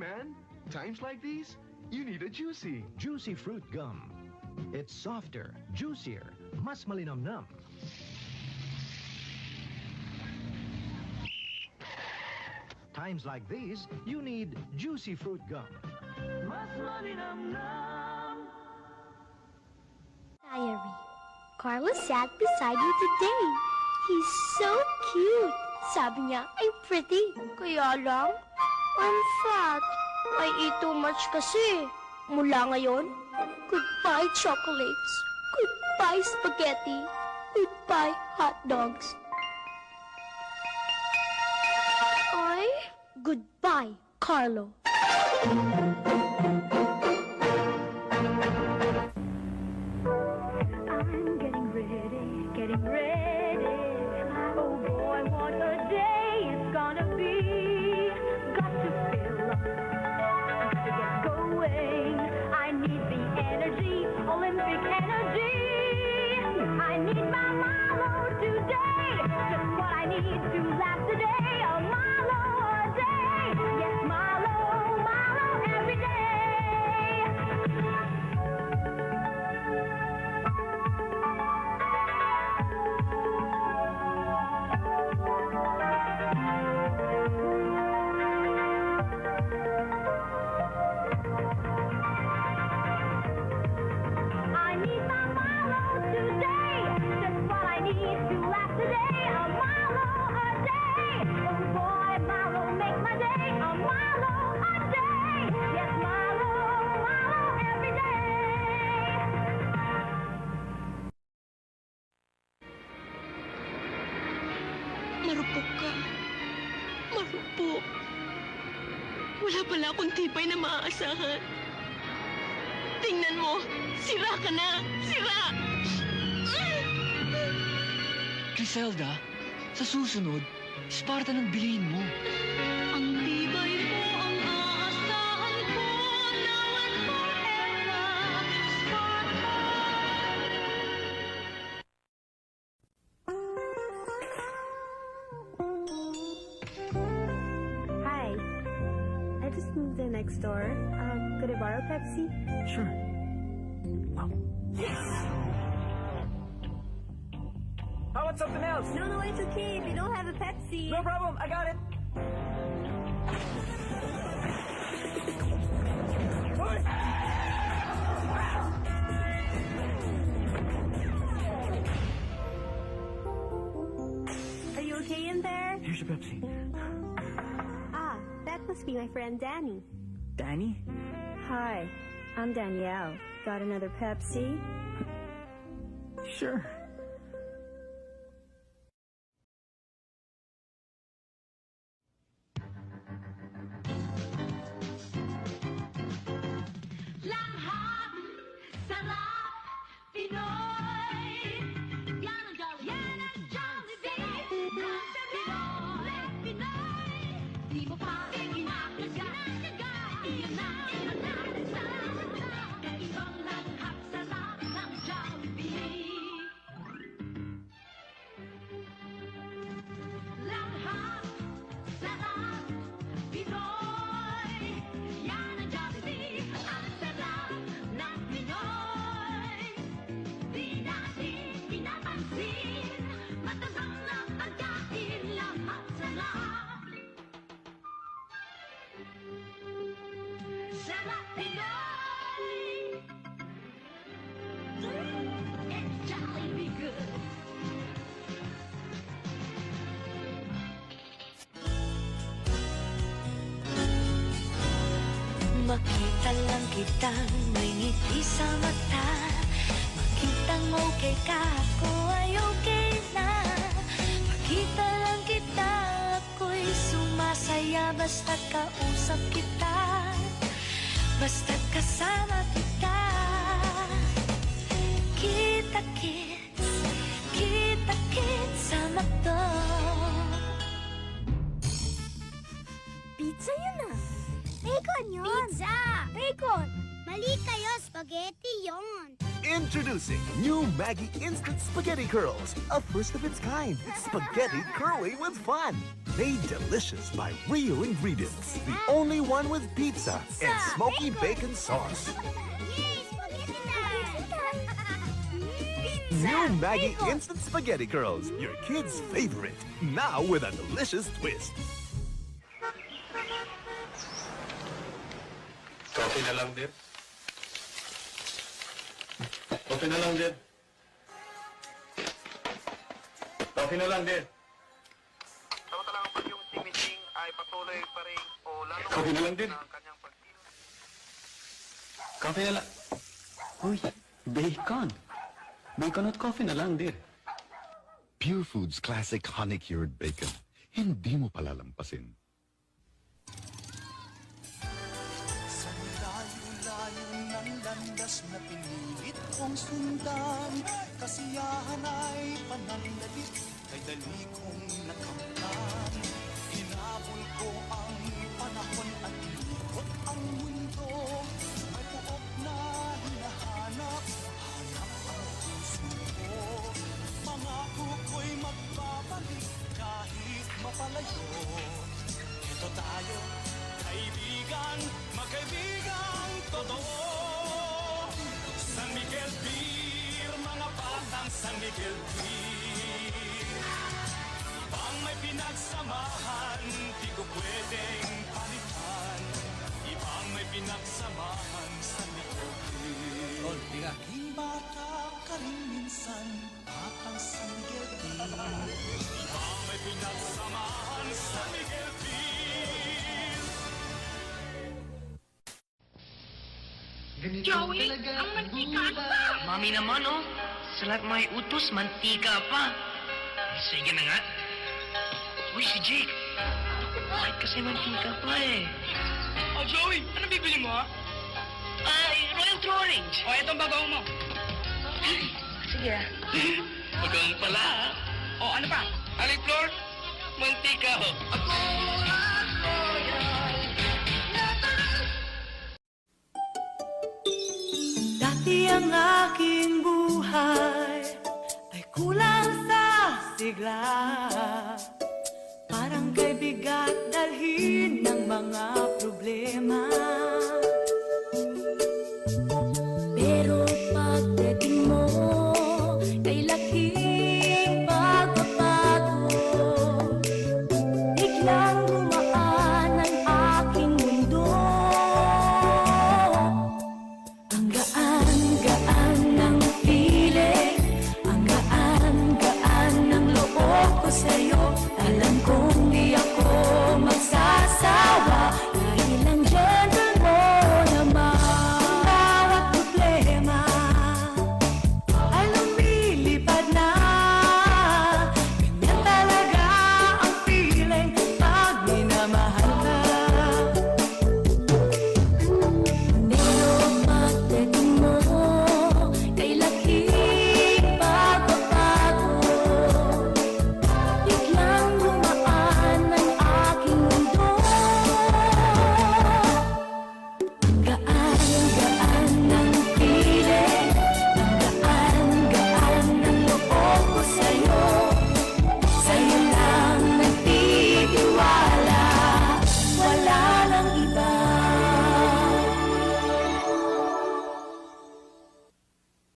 man. Times like these, you need a Juicy. Juicy Fruit Gum. It's softer, juicier, mas malinamnam. Times like these, you need Juicy Fruit Gum. Mas malinamnam. Diary. Carlos sat beside me today. He's so cute. Sabi niya, I'm pretty. Kaya lang, I'm fat. I eat too much kasi. Mula ngayon, goodbye chocolates, goodbye spaghetti, goodbye hot dogs. Ay, goodbye, Carlo. I'm getting ready, oh boy, what a day it's gonna be. Olympic energy. I need my Milo today. Just what I need to last today. A Milo a day. Yes, Milo, Milo every day. Marupok ka. Marupok. Wala pala akong tibay na maaasahan. Tingnan mo, sira ka na. Sira! Griselda, sa susunod, Spartan ang bilhin mo. Ang tibay mo ang aasahan ko now and forever, Spartan. Hi. I just moved in next door. Could I borrow Pepsi? Sure. Wow. Yes! How about something else? No, no, it's okay if you don't have a Pepsi. No problem, I got it. Are you okay in there? Here's your Pepsi. Ah, that must be my friend Danny. Danny? Hi, I'm Danielle. Got another Pepsi? Sure. Makita lang kitang may ngiti sa mata. Makitang okay ka, ako ay okay na. Makita lang kita, ako'y sumasaya. Basta kausap kita, basta kasama kita. Kita-kits, kita-kits sa magdo. Pizza yun ah! Bacon yun! Pizza! Bacon! Mali kayo, spaghetti yun! Introducing new Maggi Instant Spaghetti Curls, a first of its kind. Spaghetti curling with fun. made delicious by real ingredients. The only one with pizza and smoky bacon sauce. New Maggi Instant Spaghetti Curls, your kid's favorite. Now with a delicious twist. Coffee na lang, Deb. Coffee na lang, Deb. Coffee na lang, Deb. Samantala pag yung timising ay patuloy pa rin o lalo coffee na lang din. Coffee na lang. Uy, bacon. Bacon at coffee na lang, dear. Pure Foods Classic Honeycured Bacon. Hindi mo palalampasin. Sa layo-layo ng landas na pinilit kong sundan, kasiyahan ay panandalit, ay dali kong nakamtan. Inabol ko ang panahon at ilikot ang mundo, may puok na hinahanap. Pangako ko'y magbabalik kahit mapalayo. Ito tayo, kaibigan, magkaibigan, totoo. San Miguel Beer, mga batang San Miguel Beer. Pang may pinagsamahan, di ko pwedeng palitan. Ibang may pinagsamahan, San Miguel Beer. O, tiga. Maging bata ka rin minsan, batang San Miguel Beer. Ibang may pinagsamahan, San Miguel Beer. Joey, ang mantika pa! Mami naman, oh. Sa lahat may utos, mantika pa. Sige na nga. Uy, si Jake. Bakit kasi mantika pa, eh? Oh, Joey, ano bibili mo, ha? Royal Thrillage. O, itong bagong mo. Sige. Bagong pala, ha? O, ano pa? Aliflor, mantika, ho. Ako ang royal natural. Dati ang aking buhay ay kulang sa sigla. Parang kay bigat dalhin ng mga problema.